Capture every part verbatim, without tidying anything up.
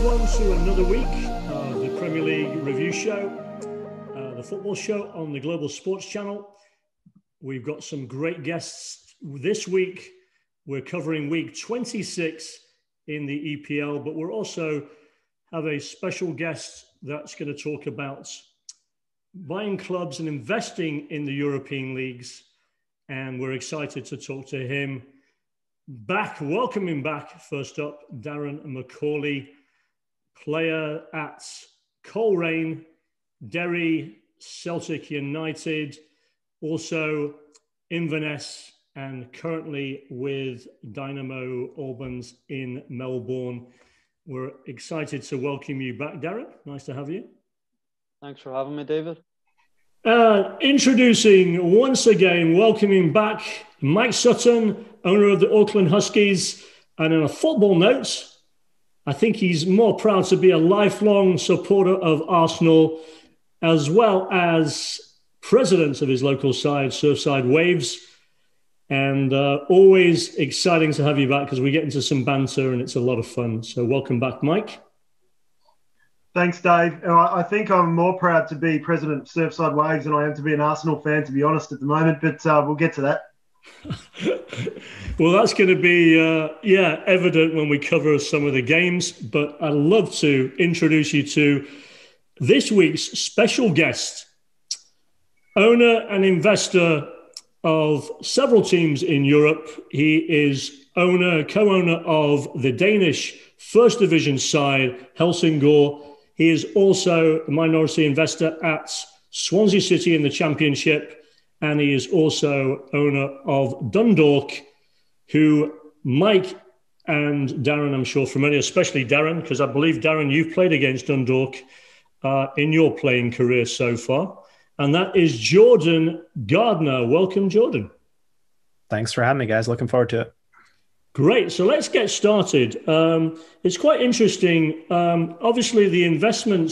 everyone to another week of the Premier League Review Show, uh, the football show on the Global Sports Channel. We've got some great guests this week. We're covering week twenty-six in the E P L, but we're also have a special guest that's going to talk about buying clubs and investing in the European leagues. And we're excited to talk to him back, welcoming back, first up, Darren McCauley, player at Coleraine, Derry, Celtic United, also Inverness, and currently with Dynamo Albans in Melbourne. We're excited to welcome you back, Darren. Nice to have you. Thanks for having me, David. Uh, introducing once again, welcoming back Mike Sutton, owner of the Auckland Huskies. And on a football note, I think he's more proud to be a lifelong supporter of Arsenal, as well as president of his local side, Surfside Waves. And uh, always exciting to have you back because we get into some banter and it's a lot of fun. So welcome back, Mike. Thanks, Dave. I think I'm more proud to be president of Surfside Waves than I am to be an Arsenal fan, to be honest, at the moment. But uh, we'll get to that. Well, that's going to be, uh, yeah, evident when we cover some of the games. But I'd love to introduce you to this week's special guest, owner and investor of several teams in Europe. He is owner, co-owner of the Danish First Division side, Helsingør. He is also a minority investor at Swansea City in the Championship, and he is also owner of Dundalk, who Mike and Darren, I'm sure, familiar, especially Darren, because I believe, Darren, you've played against Dundalk uh, in your playing career so far. And that is Jordan Gardner. Welcome, Jordan. Thanks for having me, guys. Looking forward to it. Great. So let's get started. Um, it's quite interesting. Um, obviously, the investment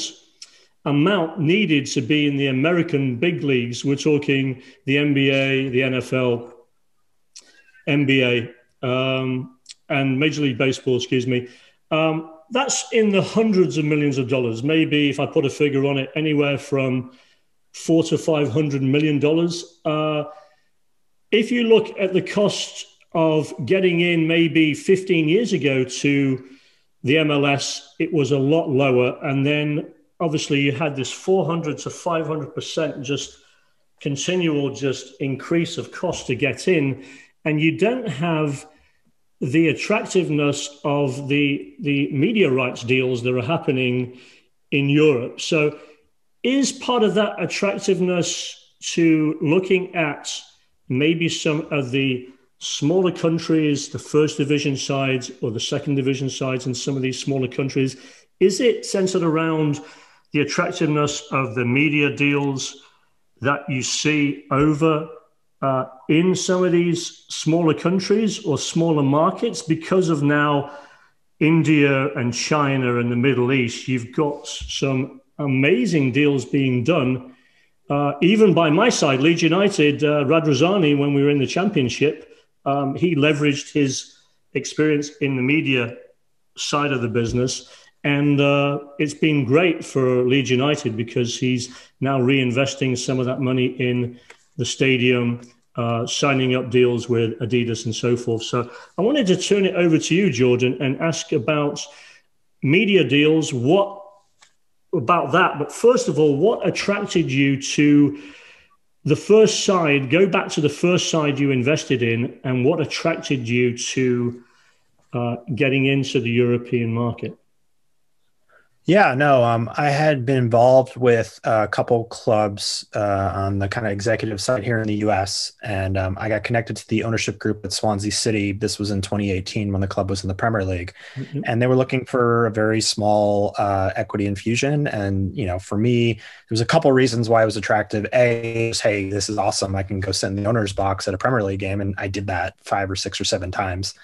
amount needed to be in the American big leagues, we're talking the N B A, the N F L, N B A, um, and Major League Baseball, excuse me. Um, that's in the hundreds of millions of dollars. Maybe if I put a figure on it, anywhere from four to five hundred million dollars. Uh, if you look at the cost of getting in maybe fifteen years ago to the M L S, it was a lot lower. And then obviously you had this four hundred to five hundred percent just continual just increase of cost to get in. And you don't have the attractiveness of the, the media rights deals that are happening in Europe. So is part of that attractiveness to looking at maybe some of the smaller countries, the first division sides or the second division sides in some of these smaller countries, is it centered around the attractiveness of the media deals that you see over uh, in some of these smaller countries or smaller markets? Because of now India and China and the Middle East, you've got some amazing deals being done, uh, even by my side, Leeds United, uh, Radrazani, when we were in the championship, um, he leveraged his experience in the media side of the business. And uh, it's been great for Leeds United because he's now reinvesting some of that money in the stadium, uh, signing up deals with Adidas and so forth. So I wanted to turn it over to you, Jordan, and ask about media deals. What about that, but first of all, what attracted you to the first side? Go back to the first side you invested in, and what attracted you to uh, getting into the European market? Yeah, no, um, I had been involved with a couple clubs uh, on the kind of executive side here in the U S, and um, I got connected to the ownership group at Swansea City. This was in twenty eighteen when the club was in the Premier League, mm-hmm. and they were looking for a very small uh, equity infusion. And, you know, for me, there was a couple reasons why it was attractive. A, was, hey, this is awesome. I can go sit in the owner's box at a Premier League game, and I did that five or six or seven times.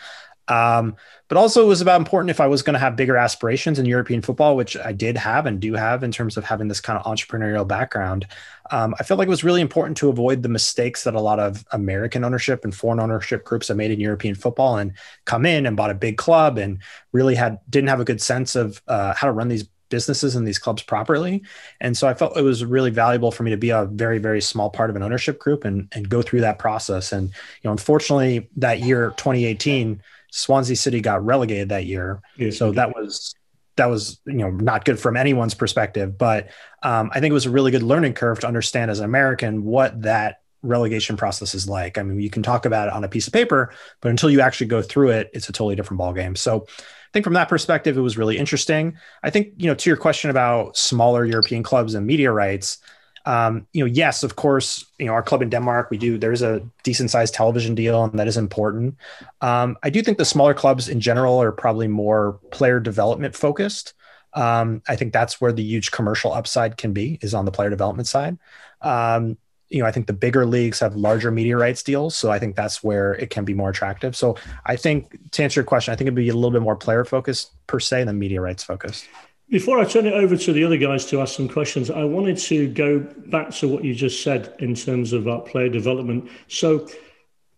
Um, but also it was about important if I was going to have bigger aspirations in European football, which I did have and do have in terms of having this kind of entrepreneurial background. Um, I felt like it was really important to avoid the mistakes that a lot of American ownership and foreign ownership groups have made in European football and come in and bought a big club and really had, didn't have a good sense of uh, how to run these businesses and these clubs properly. And so I felt it was really valuable for me to be a very, very small part of an ownership group and, and go through that process. And, you know, unfortunately that year, twenty eighteen, Swansea City got relegated that year. So that was, that was, you know, not good from anyone's perspective, but um, I think it was a really good learning curve to understand as an American what that relegation process is like. I mean, you can talk about it on a piece of paper, but until you actually go through it, it's a totally different ballgame. So I think from that perspective, it was really interesting. I think, you know, to your question about smaller European clubs and media rights, Um, you know, yes, of course, you know, our club in Denmark, we do, there's a decent sized television deal and that is important. Um, I do think the smaller clubs in general are probably more player development focused. Um, I think that's where the huge commercial upside can be, is on the player development side. Um, you know, I think the bigger leagues have larger media rights deals. So I think that's where it can be more attractive. So I think to answer your question, I think it'd be a little bit more player focused per se than media rights focused. Before I turn it over to the other guys to ask some questions, I wanted to go back to what you just said in terms of our player development. So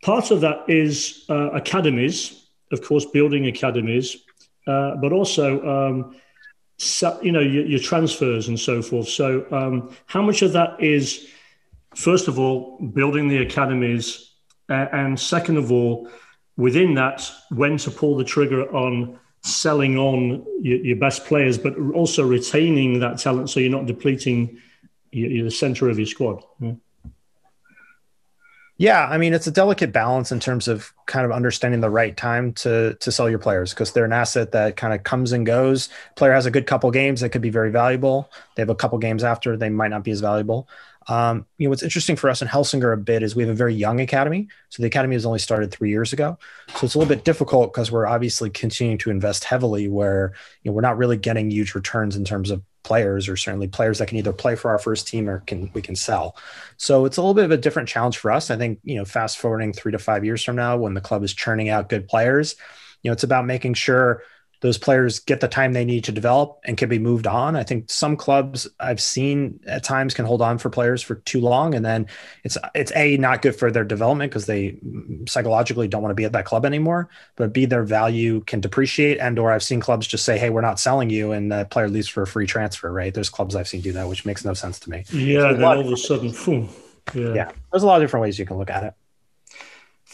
part of that is uh, academies, of course, building academies, uh, but also, um, you know, your, your transfers and so forth. So um, how much of that is, first of all, building the academies, uh, and second of all, within that, when to pull the trigger on selling on your best players, but also retaining that talent so you're not depleting the center of your squad? Yeah. yeah, I mean, it's a delicate balance in terms of kind of understanding the right time to to sell your players, because they're an asset that kind of comes and goes. Player has a good couple games that could be very valuable. They have a couple games after, they might not be as valuable. Um, you know, what's interesting for us in Helsingør a bit is we have a very young academy. So the academy has only started three years ago. So it's a little bit difficult because we're obviously continuing to invest heavily where, you know, we're not really getting huge returns in terms of players, or certainly players that can either play for our first team or can, we can sell. So it's a little bit of a different challenge for us. I think, you know, fast forwarding three to five years from now, when the club is churning out good players, you know, it's about making sure those players get the time they need to develop and can be moved on. I think some clubs I've seen at times can hold on for players for too long. And then it's, it's A, not good for their development because they psychologically don't want to be at that club anymore, but B, their value can depreciate. And, or I've seen clubs just say, hey, we're not selling you. And the player leaves for a free transfer, right? There's clubs I've seen do that, which makes no sense to me. Yeah. Then all of a sudden, boom. Yeah. yeah. There's a lot of different ways you can look at it.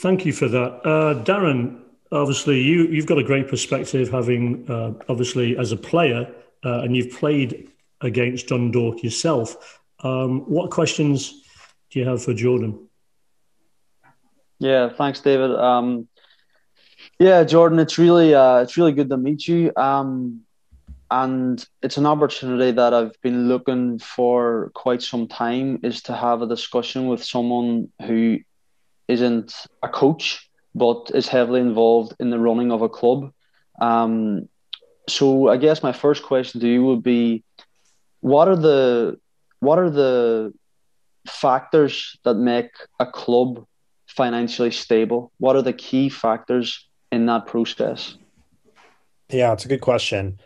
Thank you for that. Uh, Darren, obviously, you, you've got a great perspective, having, uh, obviously, as a player, uh, and you've played against Dundalk yourself. Um, what questions do you have for Jordan? Yeah, thanks, David. Um, yeah, Jordan, it's really, uh, it's really good to meet you. Um, and it's an opportunity that I've been looking for quite some time, is to have a discussion with someone who isn't a coach, but is heavily involved in the running of a club. Um, so I guess my first question to you would be, what are the what are the factors that make a club financially stable? What are the key factors in that process? Yeah, it's a good question.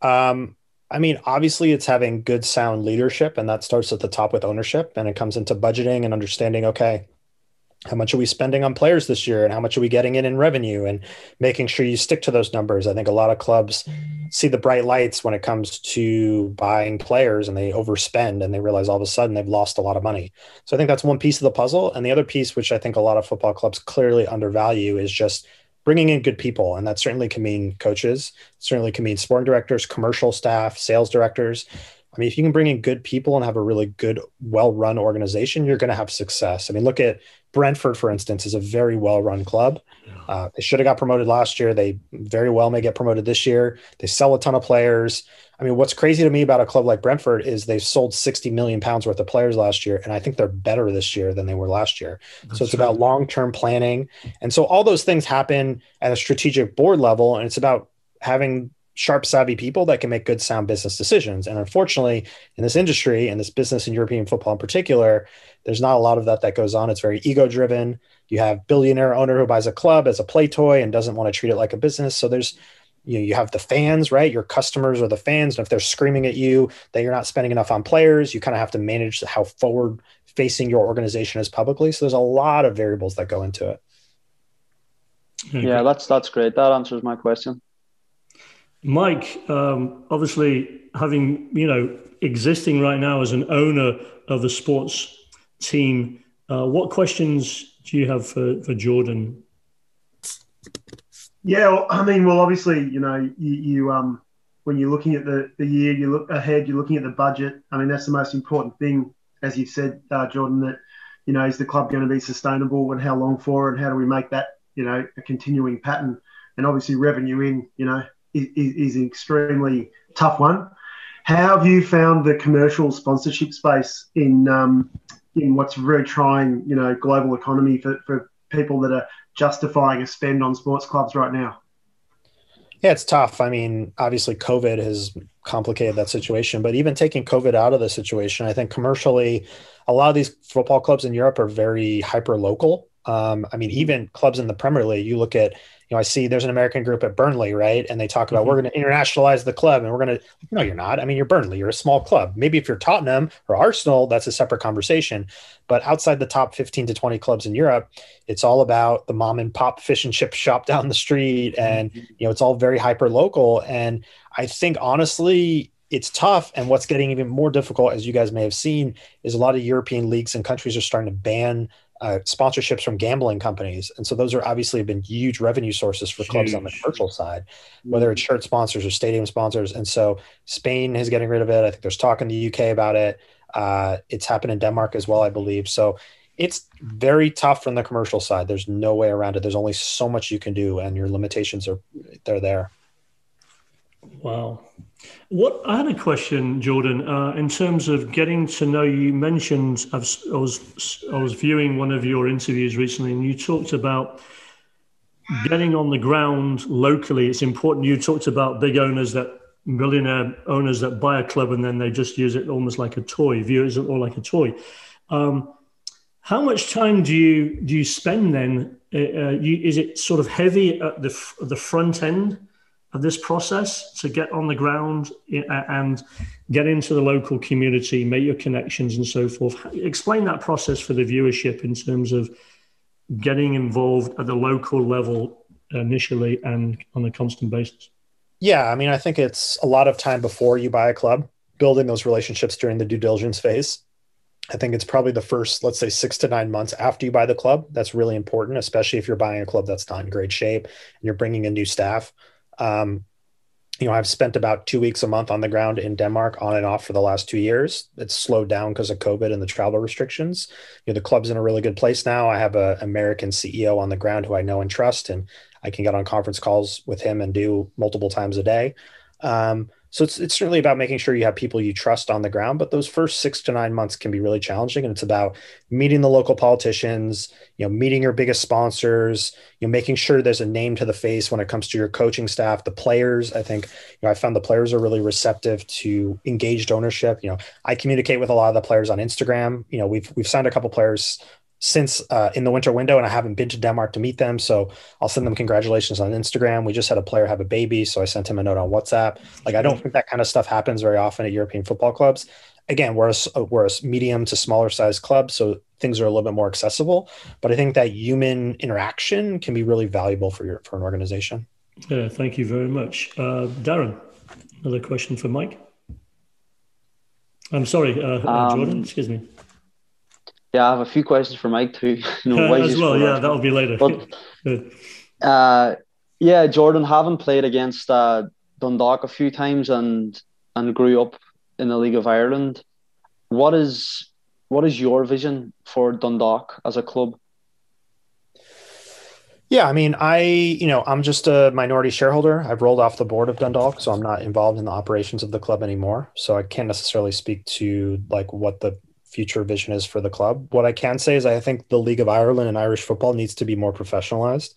Um, I mean, obviously it's having good, sound leadership, and that starts at the top with ownership, and it comes into budgeting and understanding, okay, how much are we spending on players this year and how much are we getting in in revenue, and making sure you stick to those numbers. I think a lot of clubs see the bright lights when it comes to buying players, and they overspend and they realize all of a sudden they've lost a lot of money. So I think that's one piece of the puzzle. And the other piece, which I think a lot of football clubs clearly undervalue, is just bringing in good people. And that certainly can mean coaches, certainly can mean sporting directors, commercial staff, sales directors. I mean, if you can bring in good people and have a really good, well-run organization, you're going to have success. I mean, look at Brentford, for instance, is a very well-run club. Uh, they should have got promoted last year. They very well may get promoted this year. They sell a ton of players. I mean, what's crazy to me about a club like Brentford is they've sold sixty million pounds worth of players last year, and I think they're better this year than they were last year. That's so it's true. About long-term planning. And so all those things happen at a strategic board level, and it's about having – sharp, savvy people that can make good, sound business decisions. And unfortunately, in this industry and this business in European football in particular, there's not a lot of that that goes on. It's very ego-driven. You have billionaire owner who buys a club as a play toy and doesn't want to treat it like a business. So there's, you know, you have the fans, right? Your customers are the fans. And if they're screaming at you that you're not spending enough on players, you kind of have to manage how forward-facing your organization is publicly. So there's a lot of variables that go into it. Yeah, that's that's great. That answers my question. Mike, um, obviously having, you know, existing right now as an owner of the sports team, uh, what questions do you have for, for Jordan? Yeah, well, I mean, well, obviously, you know, you, you um, when you're looking at the, the year, you look ahead, you're looking at the budget. I mean, that's the most important thing, as you've said, uh, Jordan, that, you know, is the club going to be sustainable and how long for, and how do we make that, you know, a continuing pattern? And obviously revenue in, you know, is, is an extremely tough one. How have you found the commercial sponsorship space in um, in what's very trying, you know, global economy for, for people that are justifying a spend on sports clubs right now? Yeah, it's tough. I mean, obviously COVID has complicated that situation, but even taking COVID out of the situation, I think commercially, a lot of these football clubs in Europe are very hyper-local. Um, I mean, even clubs in the Premier League, you look at, you know, I see there's an American group at Burnley, right? And they talk about, mm-hmm. we're going to internationalize the club and we're going to, no, you're not. I mean, you're Burnley, you're a small club. Maybe if you're Tottenham or Arsenal, that's a separate conversation. But outside the top fifteen to twenty clubs in Europe, it's all about the mom and pop fish and chip shop down the street. And, mm-hmm. you know, it's all very hyper local. And I think honestly, it's tough. And what's getting even more difficult, as you guys may have seen, is a lot of European leagues and countries are starting to ban Uh, sponsorships from gambling companies. And so those are obviously been huge revenue sources for clubs huge. On the commercial side, whether it's shirt sponsors or stadium sponsors. And so Spain is getting rid of it. I think there's talk in the U K about it. Uh, it's happened in Denmark as well, I believe. So it's very tough from the commercial side. There's no way around it. There's only so much you can do and your limitations are they're there. Wow. What I had a question, Jordan, uh, in terms of getting to know you. You mentioned I've, I was I was viewing one of your interviews recently, and you talked about getting on the ground locally. It's important. You talked about big owners, that millionaire owners that buy a club and then they just use it almost like a toy, view it all like a toy. Um, how much time do you do you spend then? Uh, you, is it sort of heavy at the the front end of this process to get on the ground and get into the local community, make your connections and so forth? Explain that process for the viewership in terms of getting involved at the local level initially and on a constant basis. Yeah, I mean, I think it's a lot of time before you buy a club, building those relationships during the due diligence phase. I think it's probably the first, let's say, six to nine months after you buy the club. That's really important, especially if you're buying a club that's not in great shape and you're bringing in new staff. Um, you know, I've spent about two weeks a month on the ground in Denmark on and off for the last two years. It's slowed down because of COVID and the travel restrictions. You know, the club's in a really good place now. I have an American C E O on the ground who I know and trust, and I can get on conference calls with him and do multiple times a day. Um, so it's, it's certainly about making sure you have people you trust on the ground, but those first six to nine months can be really challenging. And it's about meeting the local politicians, you know, meeting your biggest sponsors, you know, making sure there's a name to the face when it comes to your coaching staff, the players. I think, you know, I found the players are really receptive to engaged ownership. You know, I communicate with a lot of the players on Instagram. You know, we've, we've signed a couple players since uh, in the winter window, and I haven't been to Denmark to meet them. So I'll send them congratulations on Instagram. We just had a player have a baby, so I sent him a note on WhatsApp. Like, I don't think that kind of stuff happens very often at European football clubs. Again, we're a, we're a medium to smaller size club, so things are a little bit more accessible. But I think that human interaction can be really valuable for your, for an organization. Yeah, thank you very much. Uh, Darren, another question for Mike. I'm sorry, uh, um, Jordan, excuse me. Yeah, I have a few questions for Mike too. You know, uh, as well, yeah, that'll be later. But, uh, yeah, Jordan, having played against uh, Dundalk a few times and and grew up in the League of Ireland, what is what is your vision for Dundalk as a club? Yeah, I mean, I, you know, I'm just a minority shareholder. I've rolled off the board of Dundalk, so I'm not involved in the operations of the club anymore. So I can't necessarily speak to like what the future vision is for the club. What I can say is I think the League of Ireland and Irish football needs to be more professionalized.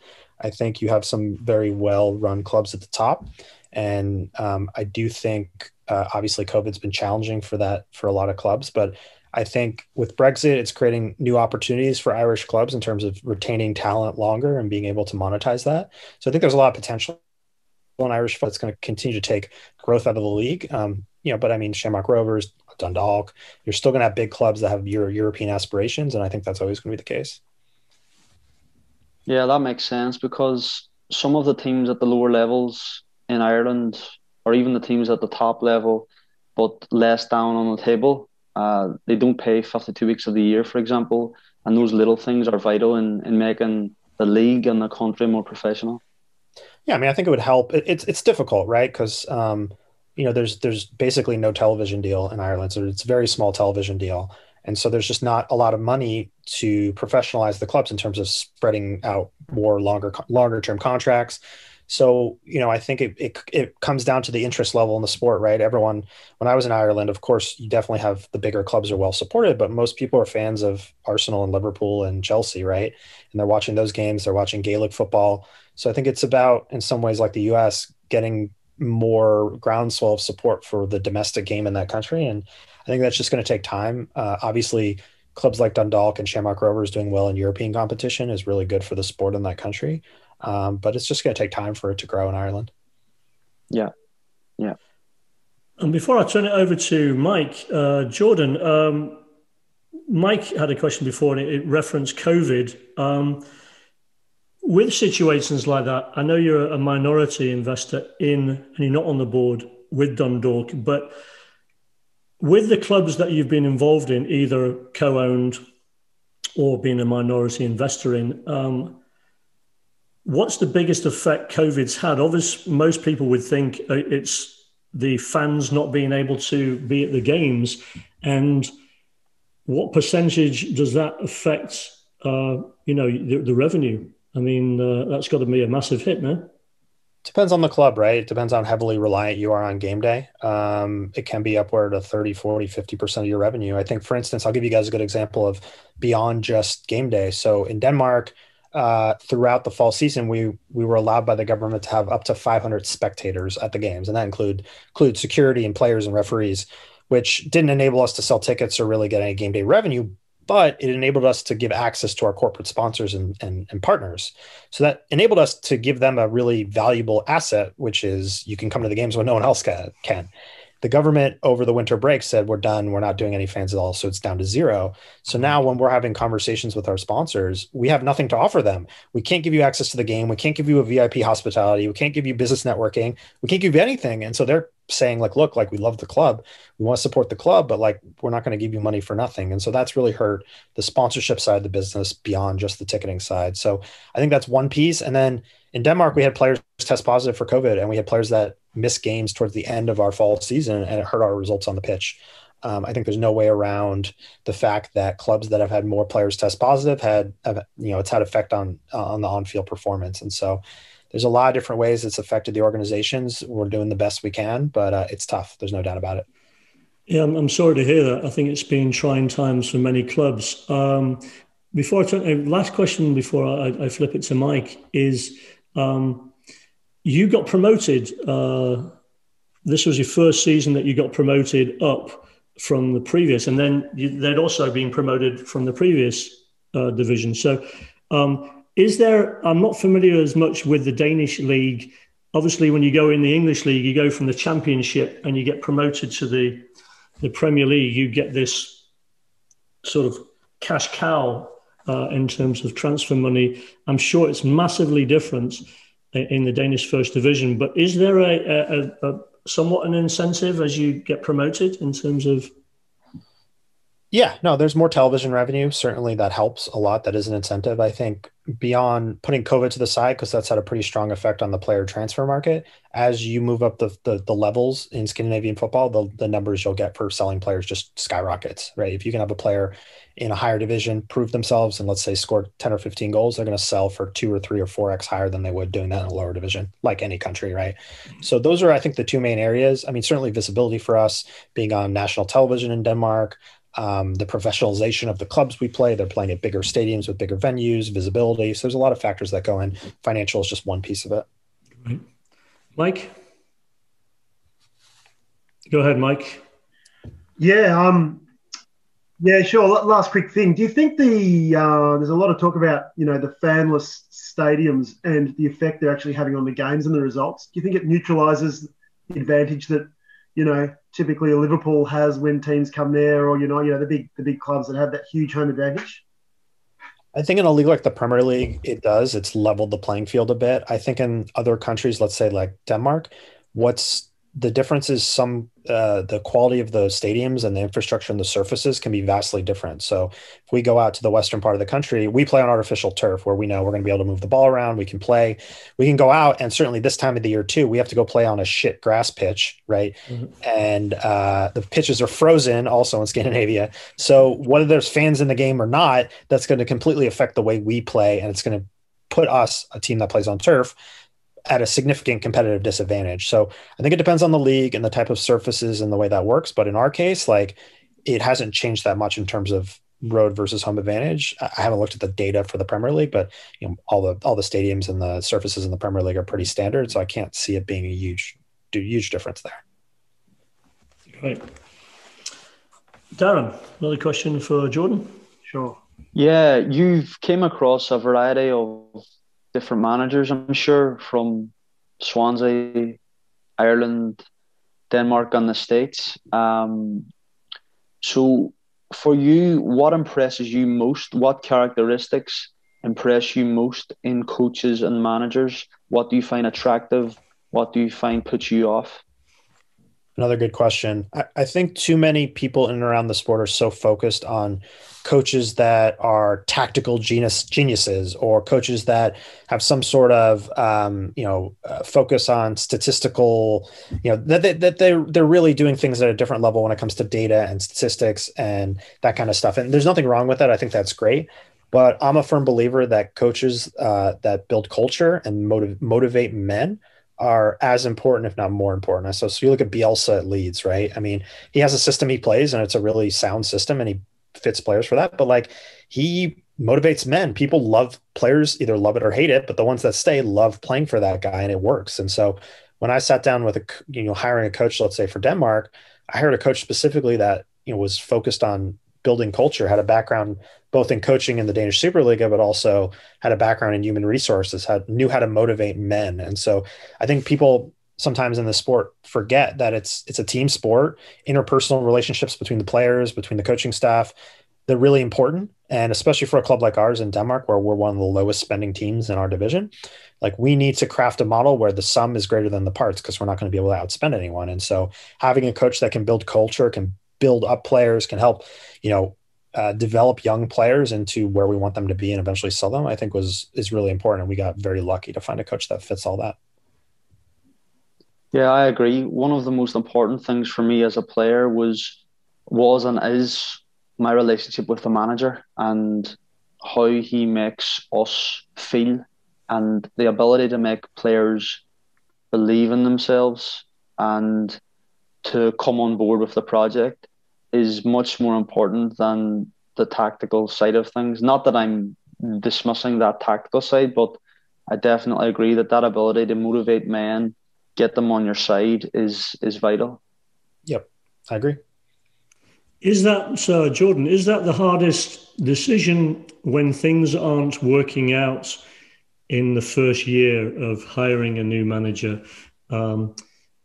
I think you have some very well-run clubs at the top, And um, I do think, uh, obviously, COVID's been challenging for that for a lot of clubs. But I think with Brexit, it's creating new opportunities for Irish clubs in terms of retaining talent longer and being able to monetize that. So I think there's a lot of potential in Irish football that's going to continue to take growth out of the league. Um, you know, but I mean, Shamrock Rovers, Dundalk, you're still going to have big clubs that have Euro- European aspirations. And I think that's always going to be the case. Yeah, that makes sense, because some of the teams at the lower levels in Ireland, or even the teams at the top level, but less down on the table, uh, they don't pay fifty-two weeks of the year, for example. And those little things are vital in, in making the league and the country more professional. Yeah, I mean, I think it would help. It, it's it's difficult, right? Because, um, you know, there's there's basically no television deal in Ireland. So it's a very small television deal. And so there's just not a lot of money to professionalize the clubs in terms of spreading out more longer longer term contracts. So, you know, I think it, it it comes down to the interest level in the sport, right? Everyone, when I was in Ireland, of course, you definitely have the bigger clubs are well supported, but most people are fans of Arsenal and Liverpool and Chelsea, right? And they're watching those games, they're watching Gaelic football. So I think it's about, in some ways, like the U S, getting more groundswell of support for the domestic game in that country. And I think that's just going to take time. Uh, obviously, clubs like Dundalk and Shamrock Rovers doing well in European competition is really good for the sport in that country. Um, but it's just going to take time for it to grow in Ireland. Yeah, yeah. And before I turn it over to Mike, uh, Jordan, um, Mike had a question before, and it referenced COVID. Um, with situations like that, I know you're a minority investor in, and you're not on the board with Dundalk, but with the clubs that you've been involved in, either co-owned or being a minority investor in, um, what's the biggest effect COVID's had? Obviously, most people would think it's the fans not being able to be at the games. And what percentage does that affect, uh, you know, the, the revenue? I mean, uh, that's got to be a massive hit, no? Depends on the club, right? It depends on how heavily reliant you are on game day. Um, it can be upward of thirty, forty, fifty percent of your revenue. I think, for instance, I'll give you guys a good example of beyond just game day. So in Denmark, Uh, throughout the fall season, we we were allowed by the government to have up to five hundred spectators at the games, and that include include security and players and referees, which didn't enable us to sell tickets or really get any game day revenue, but it enabled us to give access to our corporate sponsors and, and, and partners. So that enabled us to give them a really valuable asset, which is you can come to the games when no one else can. The government over the winter break said, we're done. We're not doing any fans at all. So it's down to zero. So now when we're having conversations with our sponsors, we have nothing to offer them. We can't give you access to the game. We can't give you a V I P hospitality. We can't give you business networking. We can't give you anything. And so they're saying, like, look, like, we love the club. We want to support the club, but like, we're not going to give you money for nothing. And so that's really hurt the sponsorship side of the business beyond just the ticketing side. So I think that's one piece. And then in Denmark, we had players test positive for COVID, and we had players that missed games towards the end of our fall season, and it hurt our results on the pitch. Um, I think there's no way around the fact that clubs that have had more players test positive had, have, you know, it's had effect on uh, on the on-field performance. And so there's a lot of different ways it's affected the organizations. We're doing the best we can, but uh, it's tough. There's no doubt about it. Yeah, I'm, I'm sorry to hear that. I think it's been trying times for many clubs. Um, before I turn, last question before I, I flip it to Mike is. Um, You got promoted. Uh, this was your first season that you got promoted up from the previous, and then you, they'd also been promoted from the previous uh, division. So um, is there, I'm not familiar as much with the Danish league. Obviously, when you go in the English league, you go from the championship and you get promoted to the, the Premier League. You get this sort of cash cow uh, in terms of transfer money. I'm sure it's massively different in the Danish First Division, but is there a, a, a somewhat an incentive as you get promoted in terms of? Yeah, no, there's more television revenue. Certainly that helps a lot. That is an incentive. I think beyond putting COVID to the side, because that's had a pretty strong effect on the player transfer market. As you move up the the, the levels in Scandinavian football, the, the numbers you'll get for selling players just skyrockets, right? If you can have a player in a higher division, prove themselves, and let's say score ten or fifteen goals, they're going to sell for two or three or four X higher than they would doing that in a lower division, like any country, right? So those are, I think, the two main areas. I mean, certainly visibility for us being on national television in Denmark, Um, the professionalization of the clubs we play. They're playing at bigger stadiums with bigger venues, visibility. So there's a lot of factors that go in. Financial is just one piece of it. Right. Mike? Go ahead, Mike. Yeah, um, yeah, sure. Last quick thing. Do you think the uh, there's a lot of talk about, you know, the fanless stadiums and the effect they're actually having on the games and the results? Do you think it neutralises the advantage that, you know, typically Liverpool has when teams come there, or, you know, you know the big the big clubs that have that huge home advantage? I think in a league like the Premier League, it does. It's leveled the playing field a bit. I think in other countries, let's say like Denmark, what's the difference is some uh, the quality of the stadiums and the infrastructure and the surfaces can be vastly different. So if we go out to the western part of the country, we play on artificial turf where we know we're going to be able to move the ball around. We can play, we can go out, and certainly this time of the year too, we have to go play on a shit grass pitch, right? Mm-hmm. And uh, the pitches are frozen also in Scandinavia. So whether there's fans in the game or not, that's going to completely affect the way we play, and it's going to put us, a team that plays on turf, at a significant competitive disadvantage. So I think it depends on the league and the type of surfaces and the way that works. But in our case, like, it hasn't changed that much in terms of road versus home advantage. I haven't looked at the data for the Premier League, but you know, all the, all the stadiums and the surfaces in the Premier League are pretty standard. So I can't see it being a huge, huge difference there. Right. Darren, another question for Jordan. Sure. Yeah. You've came across a variety of different managers, I'm sure, from Swansea, Ireland, Denmark, and the States. Um, so for you, what impresses you most? What characteristics impress you most in coaches and managers? What do you find attractive? What do you find puts you off? Another good question. I, I think too many people in and around the sport are so focused on coaches that are tactical genius geniuses, or coaches that have some sort of, um, you know, uh, focus on statistical, you know, that, they, that they're, they're really doing things at a different level when it comes to data and statistics and that kind of stuff. And there's nothing wrong with that. I think that's great. But I'm a firm believer that coaches uh, that build culture and motiv- motivate men are as important, if not more important. So, so you look at Bielsa at Leeds, right? I mean, he has a system he plays, and it's a really sound system, and he fits players for that. But like, he motivates men. People love players, either love it or hate it, but the ones that stay love playing for that guy, and it works. And so when I sat down with a, you know, hiring a coach, let's say for Denmark, I hired a coach specifically that, you know, was focused on building culture, had a background both in coaching in the Danish Superliga, but also had a background in human resources, had, knew how to motivate men. And so I think people sometimes in the sport forget that it's, it's a team sport. Interpersonal relationships between the players, between the coaching staff, they're really important. And especially for a club like ours in Denmark, where we're one of the lowest spending teams in our division, like, we need to craft a model where the sum is greater than the parts, because we're not going to be able to outspend anyone. And so having a coach that can build culture, can build up players, can help, you know, uh, develop young players into where we want them to be and eventually sell them, I think was, is really important. And we got very lucky to find a coach that fits all that. Yeah, I agree. One of the most important things for me as a player was, was and is my relationship with the manager and how he makes us feel, and the ability to make players believe in themselves and to come on board with the project is much more important than the tactical side of things. Not that I'm dismissing that tactical side, but I definitely agree that that ability to motivate men, get them on your side, is is vital. Yep, I agree. Is that, so Jordan, is that the hardest decision when things aren't working out in the first year of hiring a new manager? Um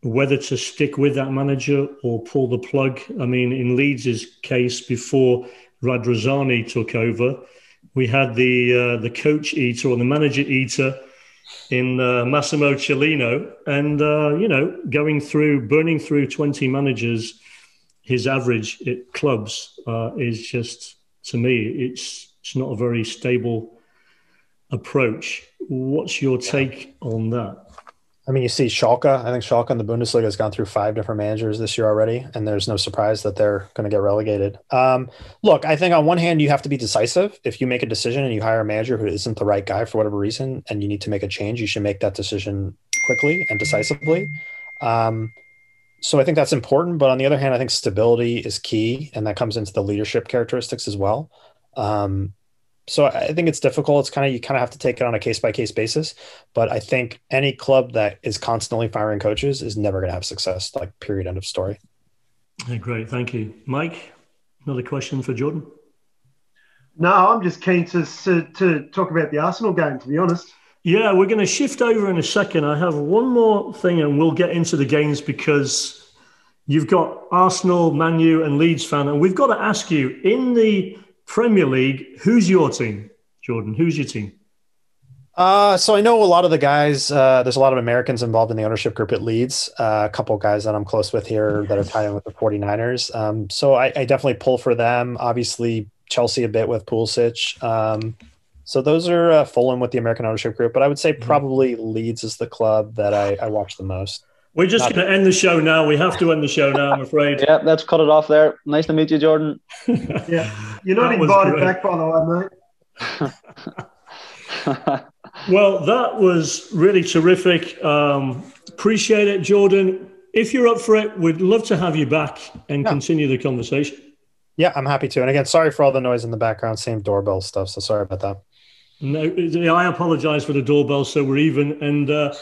whether to stick with that manager or pull the plug. I mean, in Leeds' case, before Radrazani took over, we had the uh, the coach eater or the manager eater in uh, Massimo Cellino. And, uh, you know, going through, burning through twenty managers, his average at clubs uh, is just, to me, it's it's not a very stable approach. What's your take on that? I mean, you see Schalke. I think Schalke in the Bundesliga has gone through five different managers this year already, and there's no surprise that they're going to get relegated. Um, look, I think on one hand, you have to be decisive. If you make a decision and you hire a manager who isn't the right guy for whatever reason, and you need to make a change, you should make that decision quickly and decisively. Um, so I think that's important. But on the other hand, I think stability is key, and that comes into the leadership characteristics as well. Um, So I think it's difficult. It's kind of, you kind of have to take it on a case by case basis, but I think any club that is constantly firing coaches is never going to have success, like, period, end of story. Great, thank you. Mike, another question for Jordan? No, I'm just keen to, to, to talk about the Arsenal game, to be honest. Yeah, we're going to shift over in a second. I have one more thing and we'll get into the games because you've got Arsenal, Man U and Leeds fan. And we've got to ask you, in the Premier League, who's your team, Jordan? Who's your team? Uh, so I know a lot of the guys, uh, there's a lot of Americans involved in the ownership group at Leeds, uh, a couple guys that I'm close with here that are tied in with the 49ers. Um, so I, I definitely pull for them, obviously Chelsea a bit with Pulisic. Um, so those are uh, Fulham with the American ownership group, but I would say probably Leeds is the club that I, I watch the most. We're just Not- going to end the show now. We have to end the show now, I'm afraid. Yeah, let's cut it off there. Nice to meet you, Jordan. Yeah, you're not invited back, by the way, mate. Well, that was really terrific. Um, appreciate it, Jordan. If you're up for it, we'd love to have you back and yeah. continue the conversation. Yeah, I'm happy to. And again, sorry for all the noise in the background, same doorbell stuff. So sorry about that. No, I apologize for the doorbell. So we're even. And uh,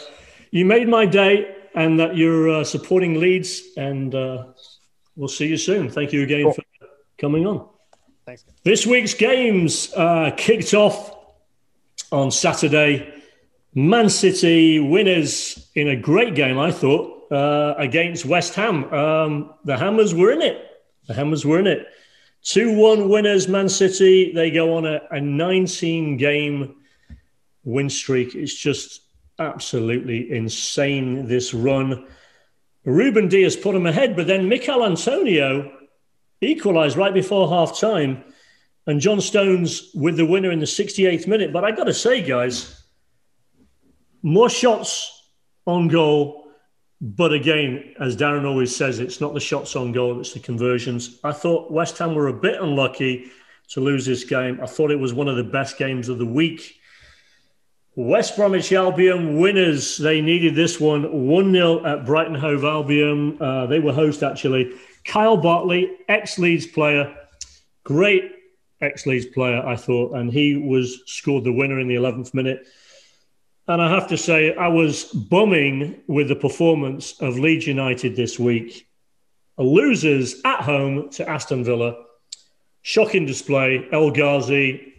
you made my day and that you're uh, supporting Leeds. And uh, we'll see you soon. Thank you again cool. for coming on. Thanks. This week's games uh, kicked off on Saturday. Man City winners in a great game, I thought, uh, against West Ham. Um, the Hammers were in it. The Hammers were in it. two one winners, Man City. They go on a nineteen-game win streak. It's just absolutely insane, this run. Ruben Dias put them ahead, but then Mikel Antonio equalised right before half-time. And John Stones with the winner in the sixty-eighth minute. But I got to say, guys, more shots on goal. But again, as Darren always says, it's not the shots on goal, it's the conversions. I thought West Ham were a bit unlucky to lose this game. I thought it was one of the best games of the week. West Bromwich Albion winners. They needed this one. one nil at Brighton Hove Albion. Uh, they were host, actually. Kyle Bartley, ex-Leeds player. Great ex-Leeds player, I thought, and he was scored the winner in the eleventh minute. And I have to say, I was bumming with the performance of Leeds United this week. A losers at home to Aston Villa. Shocking display, El Ghazi.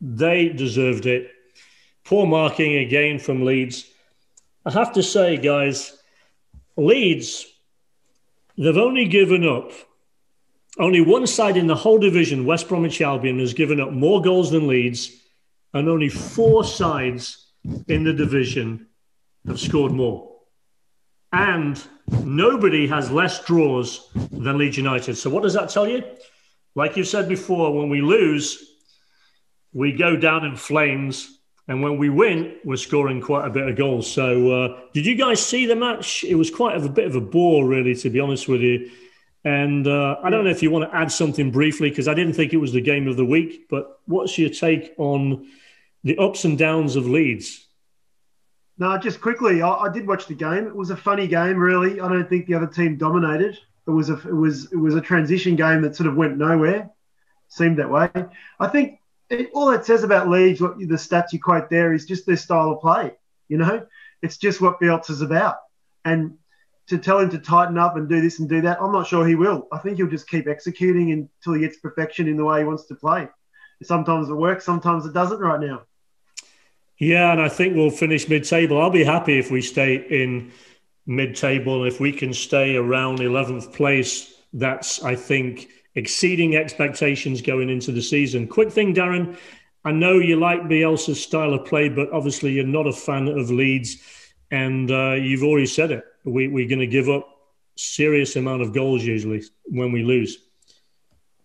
They deserved it. Poor marking again from Leeds. I have to say, guys, Leeds, they've only given up Only one side in the whole division, West Bromwich Albion, has given up more goals than Leeds, and only four sides in the division have scored more. And nobody has less draws than Leeds United. So what does that tell you? Like you said before, when we lose, we go down in flames, and when we win, we're scoring quite a bit of goals. So uh, did you guys see the match? It was quite a bit of a bore, really, to be honest with you. And uh, I don't know if you want to add something briefly, because I didn't think it was the game of the week, but what's your take on the ups and downs of Leeds? No, just quickly, I, I did watch the game. It was a funny game, really. I don't think the other team dominated. It was a it was it was a transition game that sort of went nowhere. Seemed that way. I think it, all it says about Leeds, what the stats you quote there, is just their style of play. You know, it's just what Bielsa's about, and to tell him to tighten up and do this and do that, I'm not sure he will. I think he'll just keep executing until he gets perfection in the way he wants to play. Sometimes it works, sometimes it doesn't right now. Yeah, and I think we'll finish mid-table. I'll be happy if we stay in mid-table. If we can stay around eleventh place, that's, I think, exceeding expectations going into the season. Quick thing, Darren. I know you like Bielsa's style of play, but obviously you're not a fan of Leeds, and uh, you've already said it. We, we're going to give up serious amount of goals usually when we lose.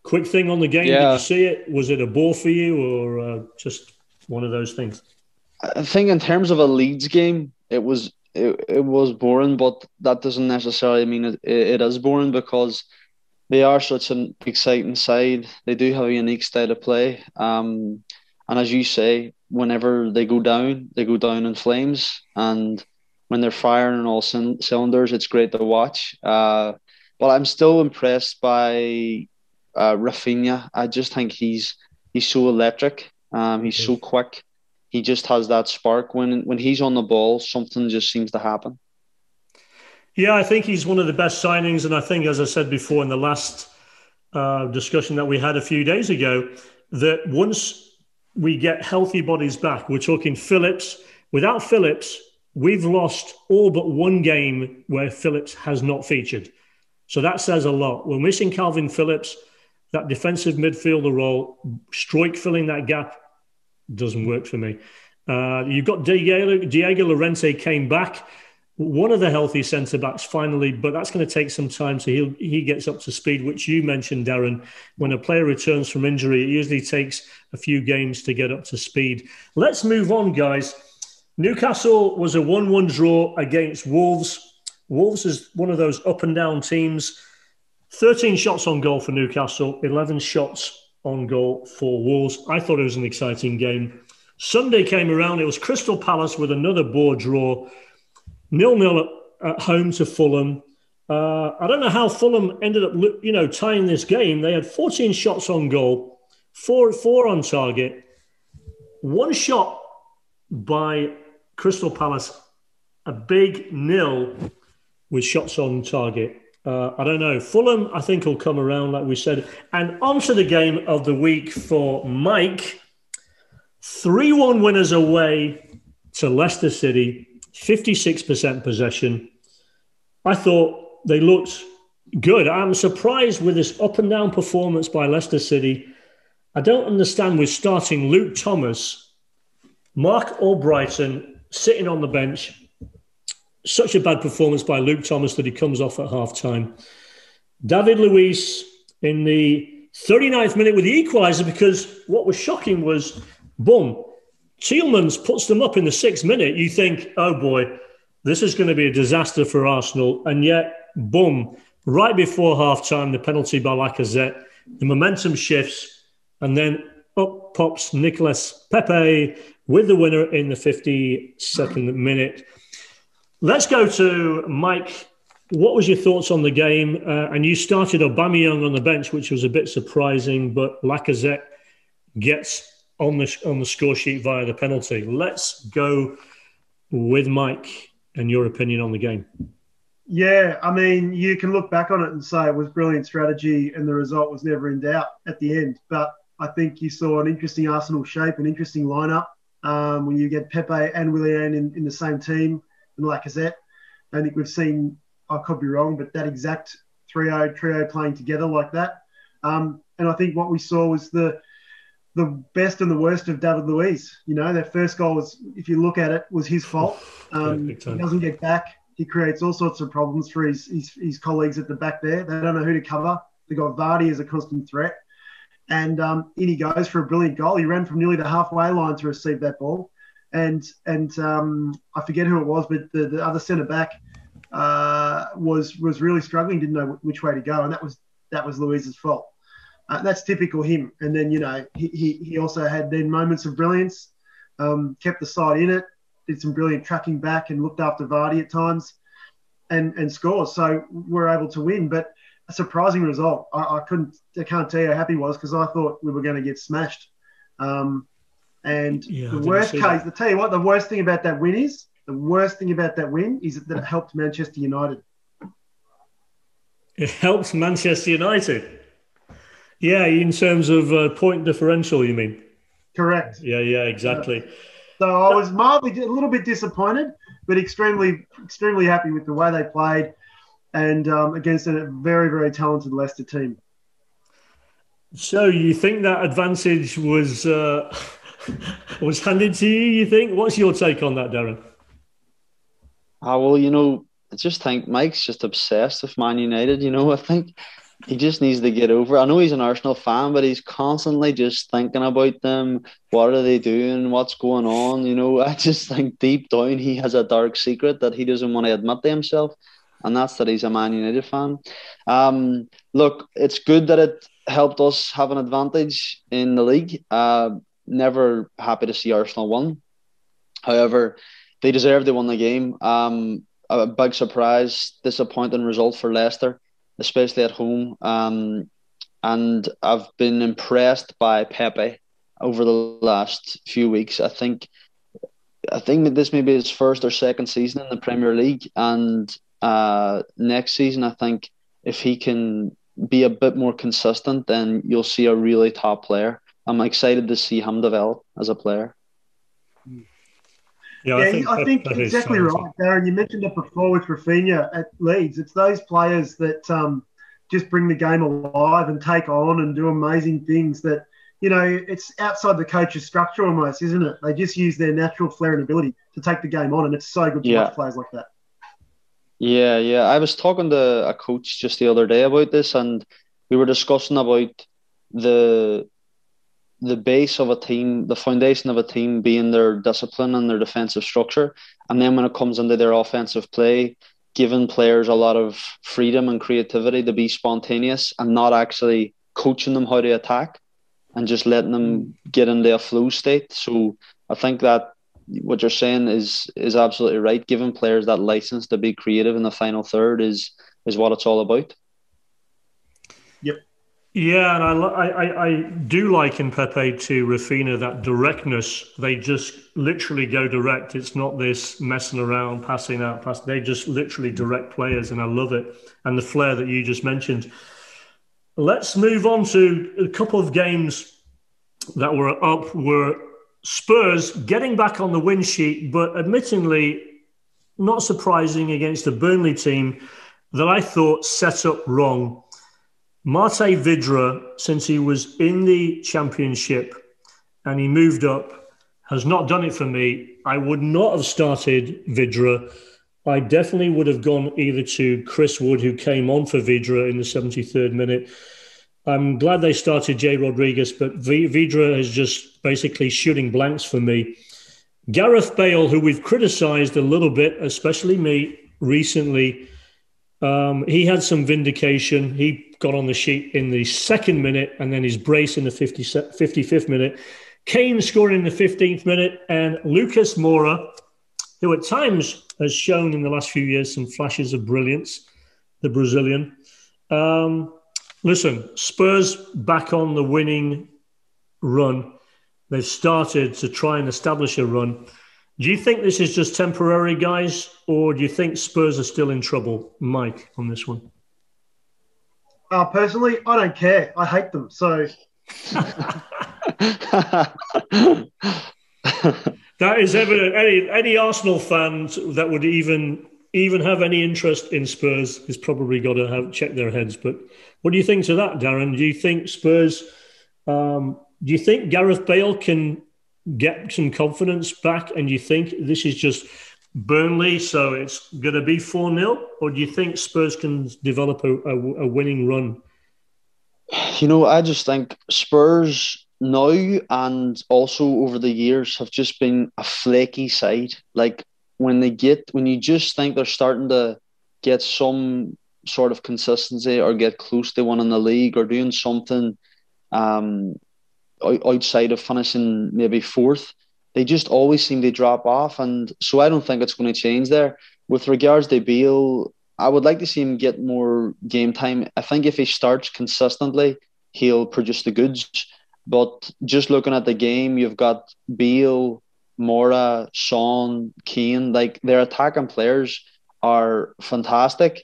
Quick thing on the game, yeah. Did you see it? Was it a bore for you or uh, just one of those things? I think in terms of a Leeds game, it was it, it was boring, but that doesn't necessarily mean it, it is boring because they are such an exciting side. They do have a unique style of play. Um, and as you say, whenever they go down, they go down in flames, and when they're firing on all c- cylinders, it's great to watch. Uh, but I'm still impressed by uh, Raphinha. I just think he's he's so electric. Um, he's so quick. He just has that spark. When when he's on the ball, something just seems to happen. Yeah, I think he's one of the best signings. And I think, as I said before in the last uh, discussion that we had a few days ago, that once we get healthy bodies back, we're talking Phillips. Without Phillips, we've lost all but one game where Phillips has not featured. So that says a lot. We're missing Calvin Phillips, that defensive midfielder role. Stroik filling that gap doesn't work for me. Uh, you've got Diego, Diego Llorente came back, one of the healthy centre-backs finally, but that's going to take some time so he he gets up to speed, which you mentioned, Darren. When a player returns from injury, it usually takes a few games to get up to speed. Let's move on, guys. Newcastle was a one one draw against Wolves. Wolves is one of those up-and-down teams. thirteen shots on goal for Newcastle, eleven shots on goal for Wolves. I thought it was an exciting game. Sunday came around. It was Crystal Palace with another board draw, nil nil at home to Fulham. Uh, I don't know how Fulham ended up, you know, tying this game. They had fourteen shots on goal, four four on target, one shot by Crystal Palace, a big nil with shots on target. Uh, I don't know. Fulham, I think, will come around, like we said. And onto the game of the week for Mike. three one winners away to Leicester City, fifty-six percent possession. I thought they looked good. I'm surprised with this up and down performance by Leicester City. I don't understand with starting Luke Thomas, Mark Albrighton sitting on the bench. Such a bad performance by Luke Thomas that he comes off at half-time. David Luiz in the thirty-ninth minute with the equaliser, because what was shocking was, boom, Tielemans puts them up in the sixth minute. You think, oh boy, this is going to be a disaster for Arsenal. And yet, boom, right before half-time, the penalty by Lacazette, the momentum shifts, and then up pops Nicolas Pepe with the winner in the fifty-second minute. Let's go to Mike. What was your thoughts on the game? Uh, and you started Aubameyang on the bench, which was a bit surprising, but Lacazette gets on the, on the score sheet via the penalty. Let's go with Mike and your opinion on the game. Yeah, I mean, you can look back on it and say it was brilliant strategy and the result was never in doubt at the end. But I think you saw an interesting Arsenal shape, an interesting lineup um, when you get Pepe and Willian in, in the same team. And Lacazette, I think we've seen, I could be wrong, but that exact three-oh trio playing together like that. Um, and I think what we saw was the the best and the worst of David Luiz. You know, that first goal was, if you look at it, was his fault. Um, yeah, he doesn't get back. He creates all sorts of problems for his, his his colleagues at the back there. They don't know who to cover. They got Vardy as a constant threat. And um, in he goes for a brilliant goal. He ran from nearly the halfway line to receive that ball. And and um, I forget who it was, but the, the other centre back uh, was was really struggling, didn't know which way to go, and that was that was Luiz's fault. Uh, that's typical him. And then you know he he, he also had then moments of brilliance, um, kept the side in it, did some brilliant tracking back, and looked after Vardy at times, and and scores. So we're able to win, but a surprising result. I, I couldn't I can't tell you how happy I was, because I thought we were going to get smashed. Um, And yeah, the worst case, that. I tell you what, the worst thing about that win is, the worst thing about that win is that it helped Manchester United. It helped Manchester United? Yeah, in terms of uh, point differential, you mean? Correct. Yeah, yeah, exactly. Uh, so I was mildly, a little bit disappointed, but extremely, extremely happy with the way they played and um, against a very, very talented Leicester team. So you think that advantage was... Uh... was handed to you, you think? What's your take on that, Darren? Ah, well, you know, I just think Mike's just obsessed with Man United, you know. I think he just needs to get over. I know he's an Arsenal fan, but he's constantly just thinking about them. What are they doing? What's going on? You know, I just think deep down he has a dark secret that he doesn't want to admit to himself, and that's that he's a Man United fan. Um, look, it's good that it helped us have an advantage in the league. Uh, Never happy to see Arsenal won. However, they deserved to win the game. Um, a big surprise, disappointing result for Leicester, especially at home. Um, and I've been impressed by Pepe over the last few weeks. I think, I think that this may be his first or second season in the Premier League, and uh, next season, I think if he can be a bit more consistent, then you'll see a really top player. I'm excited to see him develop as a player. Yeah, yeah I think, I that, think that exactly right, Darren. You mentioned it before with Raphinha at Leeds. It's those players that um, just bring the game alive and take on and do amazing things that, you know, it's outside the coach's structure almost, isn't it? They just use their natural flair and ability to take the game on, and it's so good to yeah. watch players like that. Yeah, yeah. I was talking to a coach just the other day about this, and we were discussing about the... the base of a team, the foundation of a team being their discipline and their defensive structure. And then when it comes into their offensive play, giving players a lot of freedom and creativity to be spontaneous and not actually coaching them how to attack and just letting them get into a flow state. So I think that what you're saying is is absolutely right. Giving players that license to be creative in the final third is is what it's all about. Yep. Yeah, and I, I, I do liken Pepe to Raphinha, that directness. They just literally go direct. It's not this messing around, passing out, passing. They just literally direct players, and I love it. And the flair that you just mentioned. Let's move on to a couple of games that were up, were Spurs getting back on the win sheet, but admittedly not surprising against a Burnley team that I thought set up wrong. Mate Vidra, since he was in the Championship and he moved up, has not done it for me. I would not have started Vidra. I definitely would have gone either to Chris Wood, who came on for Vidra in the seventy-third minute. I'm glad they started Jay Rodriguez, but Vidra is just basically shooting blanks for me. Gareth Bale, who we've criticised a little bit, especially me recently, Um, he had some vindication. He got on the sheet in the second minute and then his brace in the fifty-fifth minute. Kane scored in the fifteenth minute, and Lucas Moura, who at times has shown in the last few years some flashes of brilliance, the Brazilian. Um, listen, Spurs back on the winning run. They've started to try and establish a run. Do you think this is just temporary, guys, or do you think Spurs are still in trouble, Mike, on this one? Uh, personally, I don't care. I hate them, so... That is evident. Any, any Arsenal fans that would even even have any interest in Spurs has probably got to have check their heads. But what do you think to that, Darren? Do you think Spurs... Um, do you think Gareth Bale can... get some confidence back, and you think this is just Burnley, so it's going to be four nil, or do you think Spurs can develop a, a, a winning run? You know, I just think Spurs now and also over the years have just been a flaky side. Like when they get, when you just think they're starting to get some sort of consistency or get close to one in the league or doing something, um, outside of finishing maybe fourth, they just always seem to drop off, and so I don't think it's going to change there. With regards to Bale, I would like to see him get more game time. I think if he starts consistently, he'll produce the goods. But just looking at the game, you've got Bale, Moura, Sean, Kane, like their attacking players are fantastic.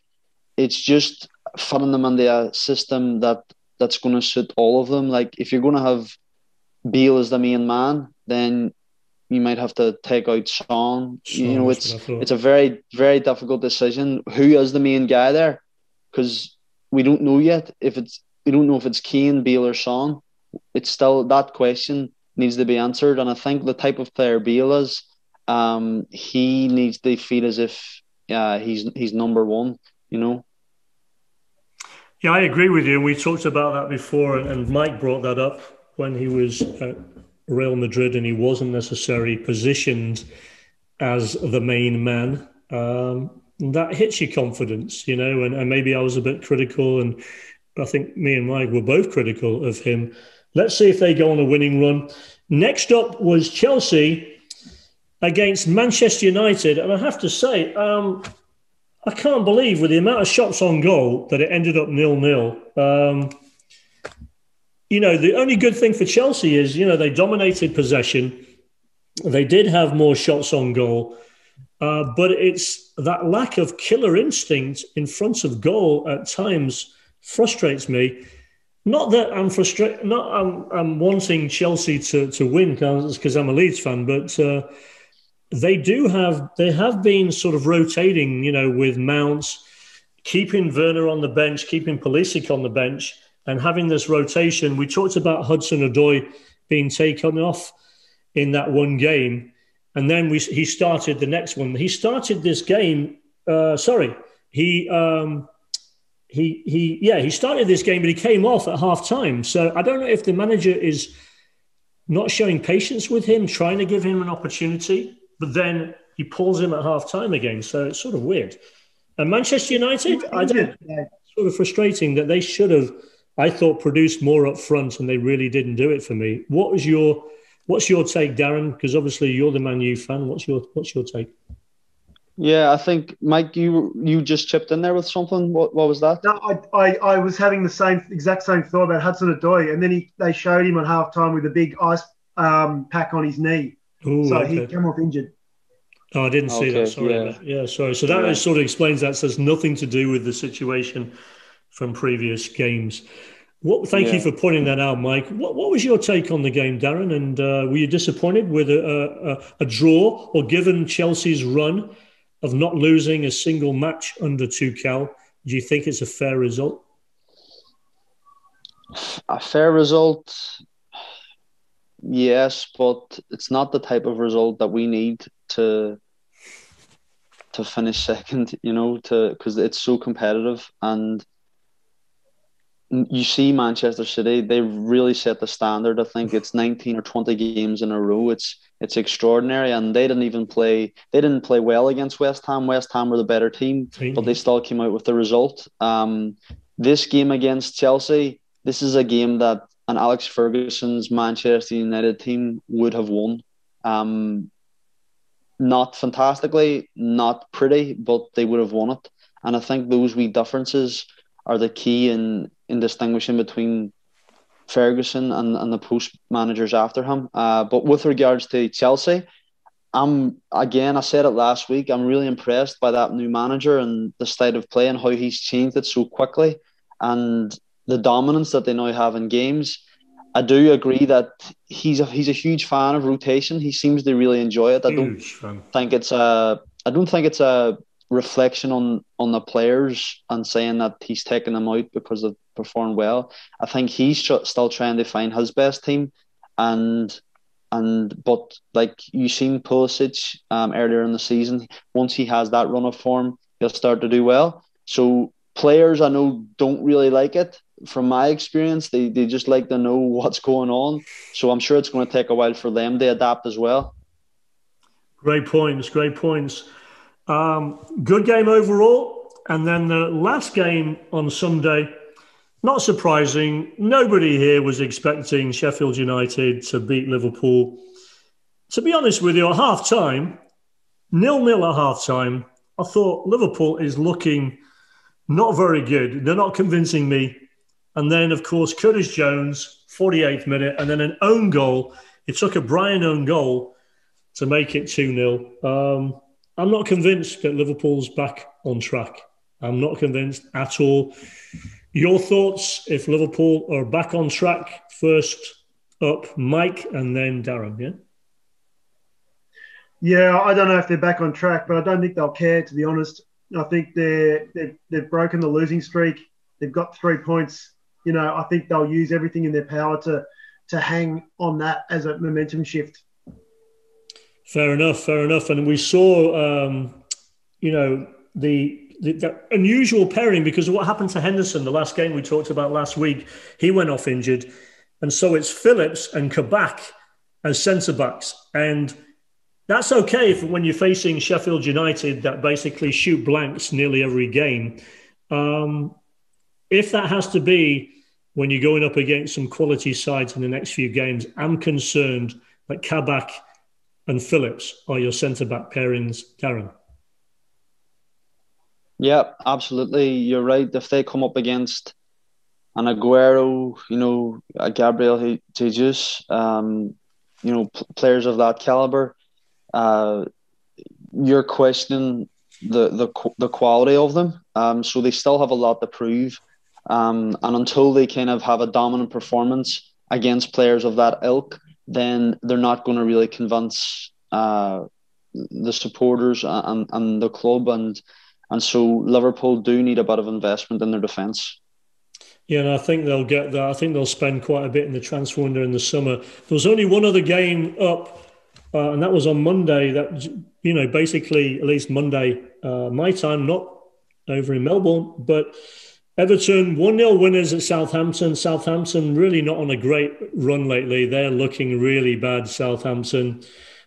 It's just fitting them into a system that that's going to suit all of them. Like if you're going to have Bale as the main man, then you might have to take out Sean. Sean you know, it's it's a very, very difficult decision. Who is the main guy there? Because we don't know yet. If it's we don't know if it's Kane, Bale, or Sean. It's still that question needs to be answered. And I think the type of player Bale is, um, he needs to feel as if uh, he's he's number one. You know. Yeah, I agree with you. We talked about that before, and Mike brought that up when he was at Real Madrid, and he wasn't necessarily positioned as the main man. Um, that hits your confidence, you know, and, and maybe I was a bit critical, and I think me and Mike were both critical of him. Let's see if they go on a winning run. Next up was Chelsea against Manchester United, and I have to say... Um, I can't believe with the amount of shots on goal that it ended up nil nil. Um, you know, the only good thing for Chelsea is, you know, they dominated possession. They did have more shots on goal. Uh, but it's that lack of killer instinct in front of goal at times frustrates me. Not that I'm frustrated, not I'm, I'm wanting Chelsea to, to win because I'm a Leeds fan, but uh, they do have, they have been sort of rotating, you know, with Mount, keeping Werner on the bench, keeping Pulisic on the bench, and having this rotation. We talked about Hudson-Odoi being taken off in that one game, and then we he started the next one. He started this game, uh, sorry, he... Um, He he yeah he started this game, but he came off at half time. So I don't know if the manager is not showing patience with him, trying to give him an opportunity, but then he pulls him at half time again. So it's sort of weird. And Manchester United, I don't. It's sort of frustrating that they should have, I thought, produced more up front, and they really didn't do it for me. What was your what's your take, Darren? Because obviously you're the Man U fan. What's your what's your take? Yeah, I think, Mike, you you just chipped in there with something. What what was that? No, I, I, I was having the same exact same thought about Hudson-Odoi, and then he, they showed him at halftime with a big ice um, pack on his knee. Ooh, so okay. He came off injured. Oh, I didn't okay, see that. Sorry. Yeah, yeah sorry. So that yeah. sort of explains that. So it's nothing to do with the situation from previous games. What? Thank yeah. you for pointing that out, Mike. What What was your take on the game, Darren? And uh, were you disappointed with a, a, a draw, or given Chelsea's run of not losing a single match under Tuchel, do you think it's a fair result? A fair result, yes, but it's not the type of result that we need to to finish second, you know, to because it's so competitive. And you see Manchester City, they really set the standard. I think it's nineteen or twenty games in a row. It's it's extraordinary. And they didn't even play, they didn't play well against West Ham. West Ham were the better team, but they still came out with the result. Um, this game against Chelsea, this is a game that an Alex Ferguson's Manchester United team would have won. Um, not fantastically, not pretty, but they would have won it. And I think those wee differences are the key in in distinguishing between Ferguson and, and the post managers after him. Uh, but with regards to Chelsea, I'm again, I said it last week, I'm really impressed by that new manager and the style of play and how he's changed it so quickly and the dominance that they now have in games. I do agree that he's a, he's a huge fan of rotation. He seems to really enjoy it. I don't think it's a, I don't think it's a reflection on, on the players and saying that he's taking them out because they've performed well. I think he's tr- still trying to find his best team, and and but like you seen Pulisic um, earlier in the season, once he has that run of form, he'll start to do well. So players I know don't really like it. From my experience, they they just like to know what's going on. So I'm sure it's going to take a while for them to adapt as well. Great points, great points. Um, good game overall. And then the last game on Sunday, not surprising. Nobody here was expecting Sheffield United to beat Liverpool. To be honest with you, at half-time, nil-nil at half-time, I thought Liverpool is looking not very good. They're not convincing me. And then, of course, Curtis Jones, forty-eighth minute, and then an own goal. It took a Brian own goal to make it two-nil. Um I'm not convinced that Liverpool's back on track. I'm not convinced at all. Your thoughts if Liverpool are back on track? First up, Mike, and then Darren, yeah? Yeah, I don't know if they're back on track, but I don't think they'll care, to be honest. I think they're, they're, they've broken the losing streak. They've got three points. You know, I think they'll use everything in their power to, to hang on that as a momentum shift. Fair enough, fair enough. And we saw, um, you know, the, the, the unusual pairing because of what happened to Henderson, the last game we talked about last week. He went off injured. And so it's Phillips and Kabak as centre-backs. And that's okay if, when you're facing Sheffield United that basically shoot blanks nearly every game. Um, if that has to be when you're going up against some quality sides in the next few games, I'm concerned that Kabak and Phillips are your centre-back pairings, Darren. Yeah, absolutely. You're right. If they come up against an Aguero, you know, a Gabriel Jesus, um, you know, players of that calibre, uh, you're questioning the the the quality of them. Um, so they still have a lot to prove. Um, and until they kind of have a dominant performance against players of that ilk, then they're not going to really convince uh, the supporters and, and the club. And and so Liverpool do need a bit of investment in their defence. Yeah, and I think they'll get that. I think they'll spend quite a bit in the transfer window in the summer. There was only one other game up, uh, and that was on Monday. That, you know, basically, at least Monday, uh, my time, not over in Melbourne, but Everton, one nil winners at Southampton. Southampton really not on a great run lately. They're looking really bad, Southampton.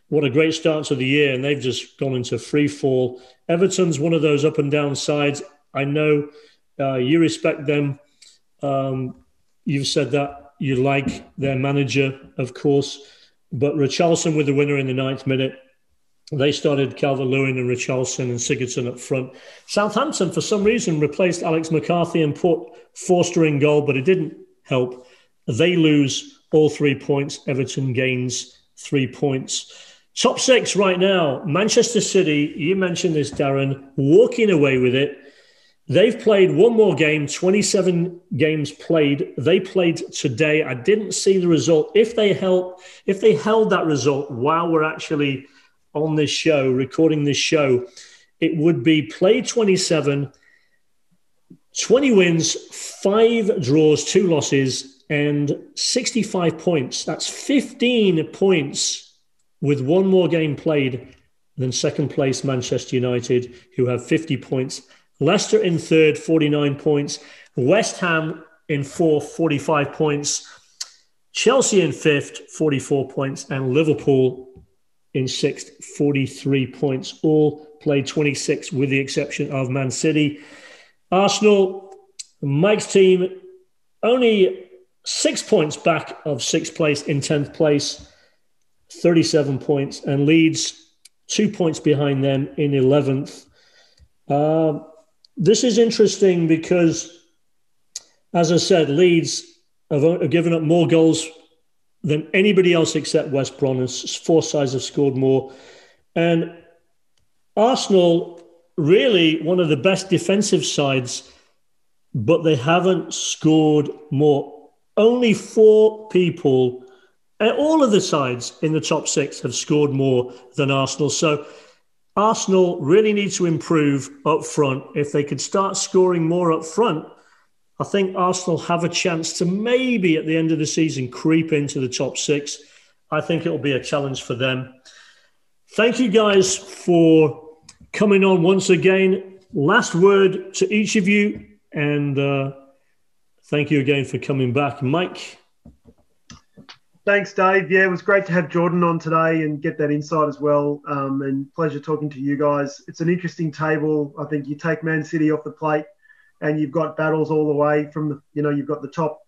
What a great start to the year, and they've just gone into free fall. Everton's one of those up-and-down sides. I know uh, you respect them. Um, you've said that you like their manager, of course, but Richarlison with the winner in the ninth minute. They started Calvert-Lewin and Richarlison and Sigurdsson up front. Southampton, for some reason, replaced Alex McCarthy and put Forster in goal, but it didn't help. They lose all three points. Everton gains three points. Top six right now. Manchester City, you mentioned this, Darren, walking away with it. They've played one more game, twenty-seven games played. They played today. I didn't see the result. If they held, if they held that result while we're actually on this show, recording this show, it would be played twenty-seven, twenty wins, five draws, two losses, and sixty-five points. That's fifteen points with one more game played than second place Manchester United, who have fifty points. Leicester in third, forty-nine points. West Ham in fourth, forty-five points. Chelsea in fifth, forty-four points. And Liverpool in sixth, forty-three points. All played twenty-six with the exception of Man City. Arsenal, Mike's team, only six points back of sixth place in tenth place, thirty-seven points. And Leeds, two points behind them in eleventh. Uh, This is interesting because, as I said, Leeds have given up more goals than anybody else except West Bromwich. Four sides have scored more. And Arsenal, really one of the best defensive sides, but they haven't scored more. Only four people, and all of the sides in the top six have scored more than Arsenal. So Arsenal really need to improve up front. If they could start scoring more up front, I think Arsenal have a chance to maybe at the end of the season creep into the top six. I think it'll be a challenge for them. Thank you guys for coming on once again. Last word to each of you, and uh, thank you again for coming back. Mike? Thanks, Dave. Yeah, it was great to have Jordan on today and get that insight as well. Um, and pleasure talking to you guys. It's an interesting table. I think you take Man City off the plate and you've got battles all the way from, the, you know, you've got the top,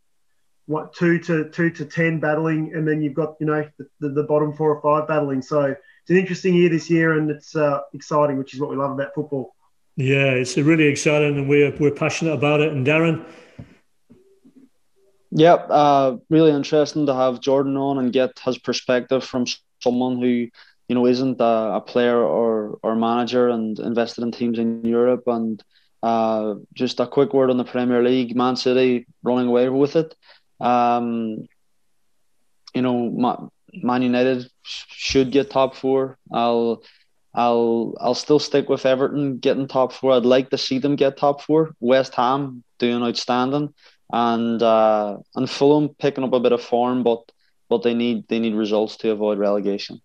what, two to two to ten battling, and then you've got, you know, the, the bottom four or five battling. So it's an interesting year this year, and it's uh, exciting, which is what we love about football. Yeah, it's really exciting, and we're, we're passionate about it. And Darren? Yeah, uh, really interesting to have Jordan on and get his perspective from someone who, you know, isn't a, a player or, or manager and invested in teams in Europe. And uh, just a quick word on the Premier League, Man City running away with it. Um, you know, Ma- Man United should get top four. I'll, I'll, I'll still stick with Everton getting top four. I'd like to see them get top four. West Ham doing outstanding. And uh, and Fulham picking up a bit of form, but but they need they need results to avoid relegation.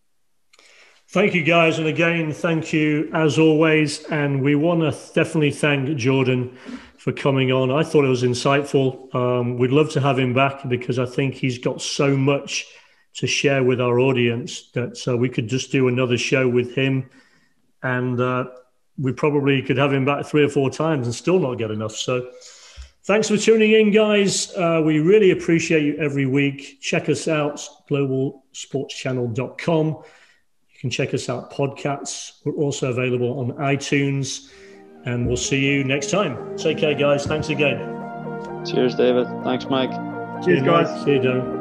Thank you, guys, and again, thank you as always. And we want to definitely thank Jordan for coming on. I thought it was insightful. Um, we'd love to have him back because I think he's got so much to share with our audience that uh, we could just do another show with him, and uh, we probably could have him back three or four times and still not get enough. So. Thanks for tuning in, guys. Uh, we really appreciate you every week. Check us out, global sports channel dot com. You can check us out podcasts. We're also available on iTunes. And we'll see you next time. Take care, guys. Thanks again. Cheers, David. Thanks, Mike. Cheers, guys. See you, Darren.